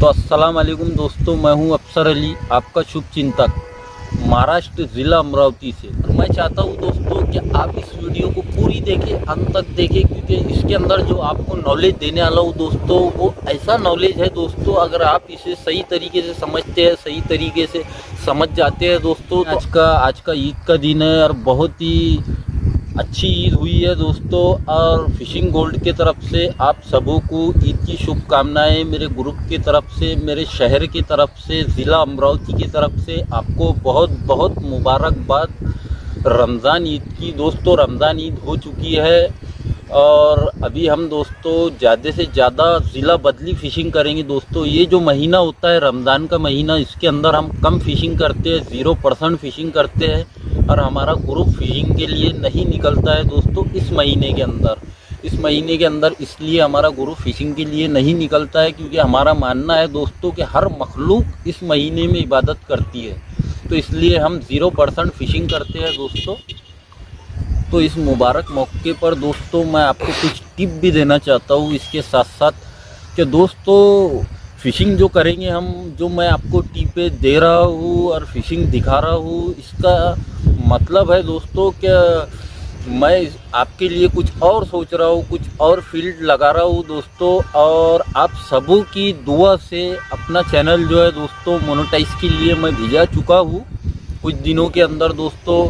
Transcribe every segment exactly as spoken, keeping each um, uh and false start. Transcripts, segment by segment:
तो अस्सलाम वालेकुम दोस्तों, मैं हूं अफसर अली, आपका शुभ चिंतक, महाराष्ट्र ज़िला अमरावती से। और मैं चाहता हूं दोस्तों कि आप इस वीडियो को पूरी देखें, अंत तक देखें, क्योंकि इसके अंदर जो आपको नॉलेज देने वाला हूं दोस्तों वो ऐसा नॉलेज है दोस्तों, अगर आप इसे सही तरीके से समझते हैं, सही तरीके से समझ जाते हैं दोस्तों। आज का आज का ईद का दिन है और बहुत ही अच्छी ईद हुई है दोस्तों, और फिशिंग गोल्ड के तरफ से आप सबों को ईद की शुभकामनाएं मेरे ग्रुप की तरफ से, मेरे शहर की तरफ से, ज़िला अमरावती की तरफ से आपको बहुत बहुत मुबारकबाद रमज़ान ईद की। दोस्तों रमज़ान ईद हो चुकी है और अभी हम दोस्तों ज़्यादा से ज़्यादा ज़िला बदली फ़िशिंग करेंगे दोस्तों। ये जो महीना होता है रमज़ान का महीना, इसके अंदर हम कम फ़िशिंग करते हैं, ज़ीरो परसेंट फ़िशिंग करते हैं और हमारा ग्रुप फिशिंग के लिए नहीं निकलता है दोस्तों इस महीने के अंदर। इस महीने के अंदर इसलिए हमारा ग्रुप फिशिंग के लिए नहीं निकलता है क्योंकि हमारा मानना है दोस्तों कि हर मखलूक इस महीने में इबादत करती है, तो इसलिए हम ज़ीरो परसेंट फिशिंग करते हैं दोस्तों। तो इस मुबारक मौके पर दोस्तों मैं आपको कुछ टिप भी देना चाहता हूँ, इसके साथ साथ कि दोस्तों फ़िशिंग जो करेंगे हम, जो मैं आपको टिपें दे रहा हूँ और फिशिंग दिखा रहा हूँ, इसका मतलब है दोस्तों कि मैं आपके लिए कुछ और सोच रहा हूँ, कुछ और फील्ड लगा रहा हूँ दोस्तों। और आप सबों की दुआ से अपना चैनल जो है दोस्तों मोनेटाइज के लिए मैं भेजा चुका हूँ। कुछ दिनों के अंदर दोस्तों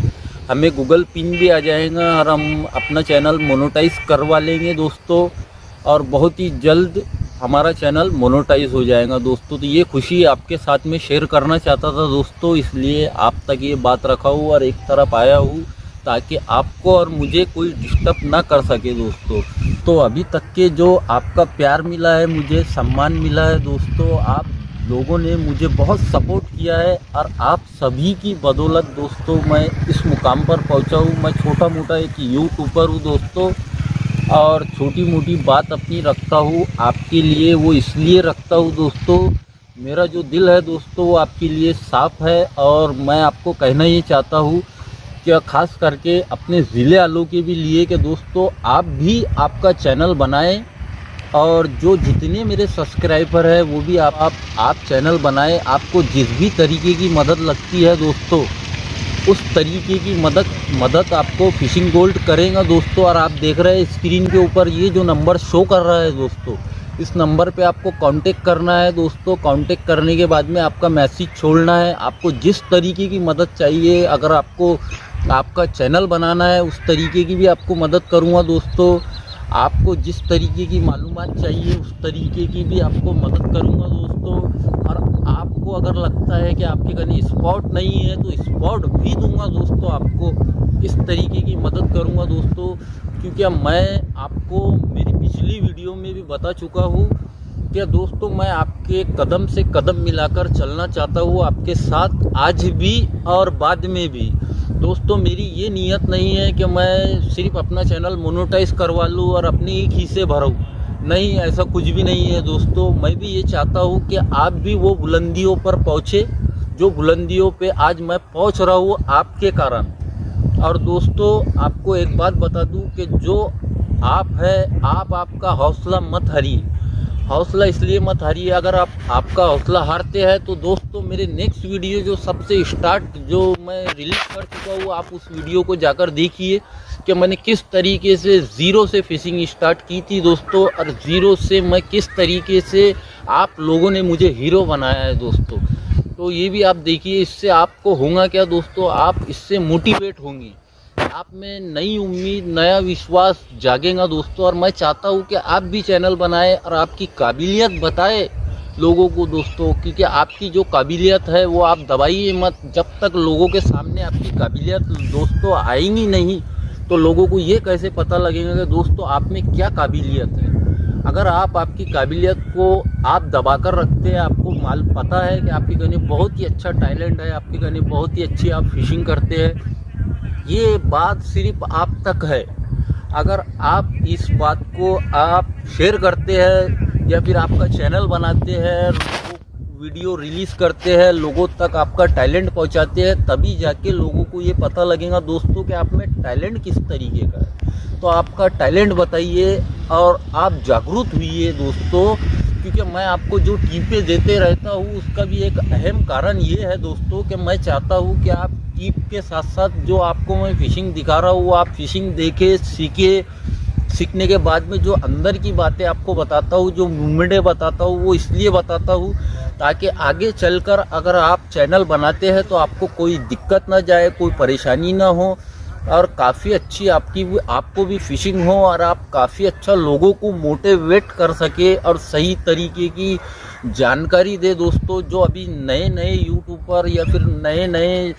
हमें गूगल पिन भी आ जाएगा और हम अपना चैनल मोनेटाइज करवा लेंगे दोस्तों, और बहुत ही जल्द हमारा चैनल मोनेटाइज हो जाएगा दोस्तों। तो ये खुशी आपके साथ में शेयर करना चाहता था दोस्तों, इसलिए आप तक ये बात रखा हूँ और एक तरफ आया हूँ ताकि आपको और मुझे कोई डिस्टर्ब ना कर सके दोस्तों। तो अभी तक के जो आपका प्यार मिला है, मुझे सम्मान मिला है दोस्तों, आप लोगों ने मुझे बहुत सपोर्ट किया है और आप सभी की बदौलत दोस्तों मैं इस मुकाम पर पहुँचा हूँ। मैं छोटा मोटा एक यूट्यूबर हूँ दोस्तों और छोटी मोटी बात अपनी रखता हूँ आपके लिए, वो इसलिए रखता हूँ दोस्तों, मेरा जो दिल है दोस्तों वो आपके लिए साफ़ है। और मैं आपको कहना ये चाहता हूँ कि ख़ास करके अपने ज़िले वालों के भी लिए कि दोस्तों आप भी आपका चैनल बनाएं, और जो जितने मेरे सब्सक्राइबर हैं वो भी आप आप, आप चैनल बनाएं। आपको जिस भी तरीके की मदद लगती है दोस्तों उस तरीके की मदद मदद आपको फिशिंग गोल्ड करेगा दोस्तों। और आप देख रहे हैं स्क्रीन के ऊपर ये जो नंबर शो कर रहा है दोस्तों, इस नंबर पे आपको कांटेक्ट करना है दोस्तों। कांटेक्ट करने के बाद में आपका मैसेज छोड़ना है, आपको जिस तरीके की मदद चाहिए, अगर आपको आपका चैनल बनाना है उस तरीके की भी आपको मदद करूँगा दोस्तों, आपको जिस तरीके की मालूमात चाहिए उस तरीके की भी आपको मदद करूँगा दोस्तों। और आपको अगर लगता है कि आपके कहीं स्पॉट नहीं है तो स्पॉट भी दूंगा दोस्तों, आपको इस तरीके की मदद करूंगा दोस्तों। क्योंकि मैं आपको मेरी पिछली वीडियो में भी बता चुका हूँ कि दोस्तों मैं आपके कदम से कदम मिलाकर चलना चाहता हूँ, आपके साथ आज भी और बाद में भी दोस्तों। मेरी ये नीयत नहीं है कि मैं सिर्फ अपना चैनल मोनेटाइज करवा लूँ और अपने एक हिस्से भरूँ, नहीं, ऐसा कुछ भी नहीं है दोस्तों। मैं भी ये चाहता हूँ कि आप भी वो बुलंदियों पर पहुँचे जो बुलंदियों पे आज मैं पहुँच रहा हूँ आपके कारण। और दोस्तों आपको एक बात बता दूँ कि जो आप है, आप आपका हौसला मत हारिए। हौसला इसलिए मत हारिए, अगर आप आपका हौसला हारते हैं तो दोस्तों मेरे नेक्स्ट वीडियो जो सबसे स्टार्ट जो मैं रिलीज कर चुका हूँ, आप उस वीडियो को जाकर देखिए कि मैंने किस तरीके से ज़ीरो से फिशिंग स्टार्ट की थी दोस्तों, और ज़ीरो से मैं किस तरीके से आप लोगों ने मुझे हीरो बनाया है दोस्तों। तो ये भी आप देखिए, इससे आपको होगा क्या दोस्तों, आप इससे मोटिवेट होंगे, आप में नई उम्मीद, नया विश्वास जागेगा दोस्तों। और मैं चाहता हूँ कि आप भी चैनल बनाएं और आपकी काबिलियत बताएं लोगों को दोस्तों, क्योंकि आपकी जो काबिलियत है वो आप दबाइए मत। जब तक लोगों के सामने आपकी काबिलियत दोस्तों आएगी नहीं तो लोगों को ये कैसे पता लगेगा कि दोस्तों आप में क्या काबिलियत है। अगर आप आपकी काबिलियत को आप दबा कर रखते हैं, आपको माल पता है कि आपके कहने बहुत ही अच्छा टैलेंट है, आपके कहने बहुत ही अच्छी आप फिशिंग करते हैं, ये बात सिर्फ आप तक है। अगर आप इस बात को आप शेयर करते हैं या फिर आपका चैनल बनाते हैं, वीडियो रिलीज़ करते हैं, लोगों तक आपका टैलेंट पहुंचाते हैं, तभी जाके लोगों को ये पता लगेगा दोस्तों कि आप में टैलेंट किस तरीके का है। तो आपका टैलेंट बताइए और आप जागरूक हुई है दोस्तों, क्योंकि मैं आपको जो टिप्स देते रहता हूँ उसका भी एक अहम कारण ये है दोस्तों कि मैं चाहता हूँ कि आप टिप के साथ साथ जो आपको मैं फ़िशिंग दिखा रहा हूँ वो आप फ़िशिंग देखें, सीखे। सीखने के बाद में जो अंदर की बातें आपको बताता हूँ, जो मूवमेंटें बताता हूँ, वो इसलिए बताता हूँ ताकि आगे चलकर अगर आप चैनल बनाते हैं तो आपको कोई दिक्कत ना जाए, कोई परेशानी ना हो और काफ़ी अच्छी आपकी आपको भी फिशिंग हो और आप काफ़ी अच्छा लोगों को मोटिवेट कर सके और सही तरीके की जानकारी दे। दोस्तों जो अभी नए नए यूट्यूबर या फिर नए नए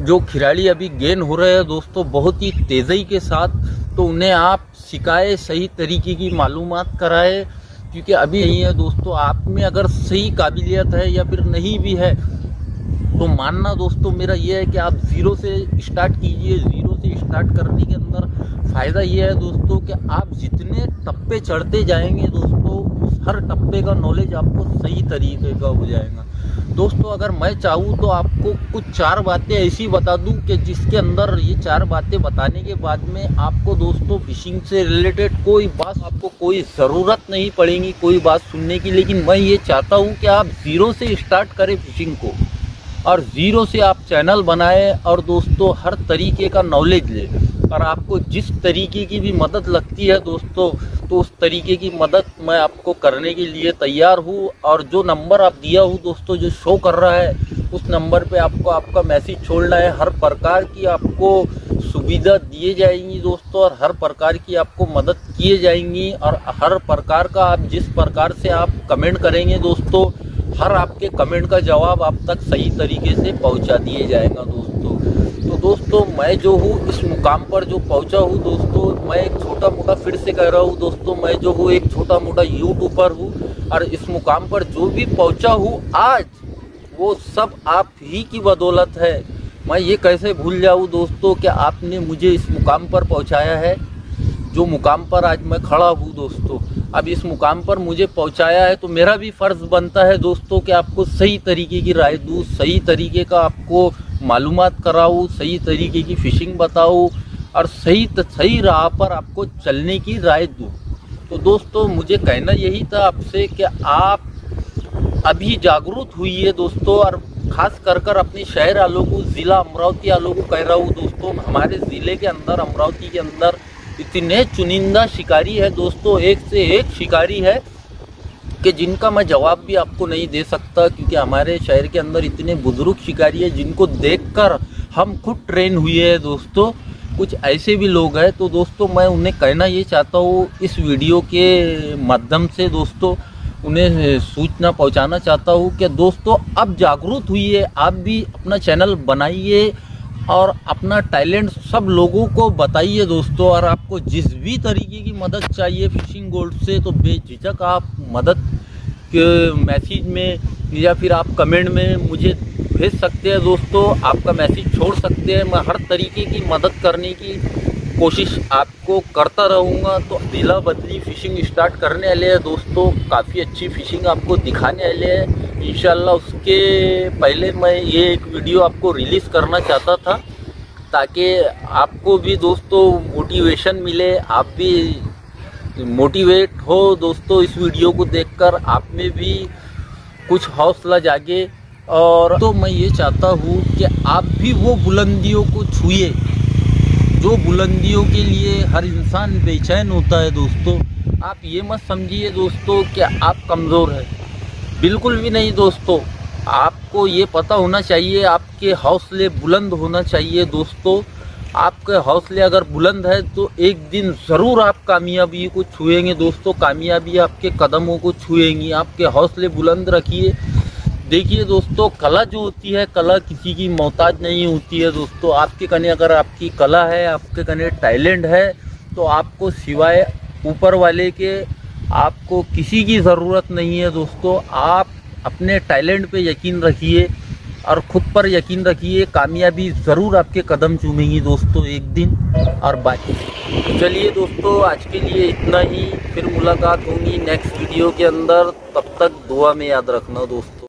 जो खिलाड़ी अभी गेन हो रहे हैं दोस्तों बहुत ही तेज़ी के साथ, तो उन्हें आप सिखाए, सही तरीके की मालूमात कराए, क्योंकि अभी यही है दोस्तों आप में अगर सही काबिलियत है या फिर नहीं भी है तो मानना दोस्तों मेरा ये है कि आप ज़ीरो से स्टार्ट कीजिए। ज़ीरो से स्टार्ट करने के अंदर फ़ायदा ये है दोस्तों कि आप जितने टप्पे चढ़ते जाएंगे दोस्तों उस हर टप्पे का नॉलेज आपको सही तरीके का हो जाएगा। दोस्तों अगर मैं चाहूँ तो आपको कुछ चार बातें ऐसी बता दूं कि जिसके अंदर ये चार बातें बताने के बाद में आपको दोस्तों फिशिंग से रिलेटेड कोई बात आपको कोई ज़रूरत नहीं पड़ेगी कोई बात सुनने की, लेकिन मैं ये चाहता हूँ कि आप ज़ीरो से स्टार्ट करें फिशिंग को और ज़ीरो से आप चैनल बनाएं और दोस्तों हर तरीके का नॉलेज लें और आपको जिस तरीके की भी मदद लगती है दोस्तों तो उस तरीके की मदद मैं आपको करने के लिए तैयार हूँ। और जो नंबर आप दिया हूँ दोस्तों जो शो कर रहा है उस नंबर पे आपको आपका मैसेज छोड़ना है। हर प्रकार की आपको सुविधा दिए जाएंगी दोस्तों और हर प्रकार की आपको मदद किए जाएंगी और हर प्रकार का आप जिस प्रकार से आप कमेंट करेंगे दोस्तों हर आपके कमेंट का जवाब आप तक सही तरीके से पहुंचा दिए जाएगा दोस्तों। तो दोस्तों मैं जो हूँ इस मुकाम पर जो पहुंचा हूँ दोस्तों मैं एक छोटा मोटा फिर से कह रहा हूँ दोस्तों मैं जो हूँ एक छोटा मोटा यूट्यूबर हूँ और इस मुकाम पर जो भी पहुंचा हूँ आज वो सब आप ही की बदौलत है। मैं ये कैसे भूल जाऊँ दोस्तों कि आपने मुझे इस मुकाम पर पहुँचाया है, जो मुकाम पर आज मैं खड़ा हूँ दोस्तों। अब इस मुकाम पर मुझे पहुँचाया है तो मेरा भी फ़र्ज़ बनता है दोस्तों कि आपको सही तरीके की राय दूँ, सही तरीके का आपको मालूमात कराऊँ, सही तरीके की फ़िशिंग बताऊँ और सही सही राह पर आपको चलने की राय दूँ। तो दोस्तों मुझे कहना यही था आपसे कि आप अभी जागरूक हुई दोस्तों और खास कर कर अपने शहर वालों को, ज़िला अमरावती वालों को कह रहा हूँ दोस्तों। हमारे ज़िले के अंदर अमरावती के अंदर इतने चुनिंदा शिकारी है दोस्तों, एक से एक शिकारी है कि जिनका मैं जवाब भी आपको नहीं दे सकता क्योंकि हमारे शहर के अंदर इतने बुजुर्ग शिकारी है जिनको देखकर हम खुद ट्रेन हुए हैं दोस्तों। कुछ ऐसे भी लोग हैं तो दोस्तों मैं उन्हें कहना ये चाहता हूँ इस वीडियो के माध्यम से दोस्तों, उन्हें सूचना पहुंचाना चाहता हूं कि दोस्तों अब जागरूक हुई, आप भी अपना चैनल बनाइए और अपना टैलेंट सब लोगों को बताइए दोस्तों। और आपको जिस भी तरीके की मदद चाहिए फिशिंग गोल्ड से तो बेझिझक आप मदद के मैसेज में या फिर आप कमेंट में मुझे भेज सकते हैं दोस्तों, आपका मैसेज छोड़ सकते हैं। मैं हर तरीके की मदद करने की कोशिश आपको करता रहूँगा। तो दिला बदली फ़िशिंग स्टार्ट करने वाले हैं दोस्तों, काफ़ी अच्छी फ़िशिंग आपको दिखाने वाले हैं इंशाल्लाह। उसके पहले मैं ये एक वीडियो आपको रिलीज़ करना चाहता था ताकि आपको भी दोस्तों मोटिवेशन मिले, आप भी मोटिवेट हो दोस्तों इस वीडियो को देखकर, आप में भी कुछ हौसला जागे। और तो मैं ये चाहता हूँ कि आप भी वो बुलंदियों को छुए जो बुलंदियों के लिए हर इंसान बेचैन होता है दोस्तों। आप ये मत समझिए दोस्तों कि आप कमज़ोर हैं, बिल्कुल भी नहीं दोस्तों। आपको ये पता होना चाहिए आपके हौसले बुलंद होना चाहिए दोस्तों। आपके हौसले अगर बुलंद है तो एक दिन ज़रूर आप कामयाबी को छुएंगे दोस्तों, कामयाबी आपके कदमों को छुएंगी। आपके हौसले बुलंद रखिए। देखिए दोस्तों कला जो होती है, कला किसी की मोहताज नहीं होती है दोस्तों। आपके कने अगर आपकी कला है, आपके कने टैलेंट है तो आपको सिवाय ऊपर वाले के आपको किसी की ज़रूरत नहीं है दोस्तों। आप अपने टैलेंट पे यकीन रखिए और ख़ुद पर यकीन रखिए, कामयाबी ज़रूर आपके कदम चूमेंगी दोस्तों एक दिन। और बाकी चलिए दोस्तों आज के लिए इतना ही, फिर मुलाकात होगी नेक्स्ट वीडियो के अंदर। तब तक दुआ में याद रखना दोस्तों।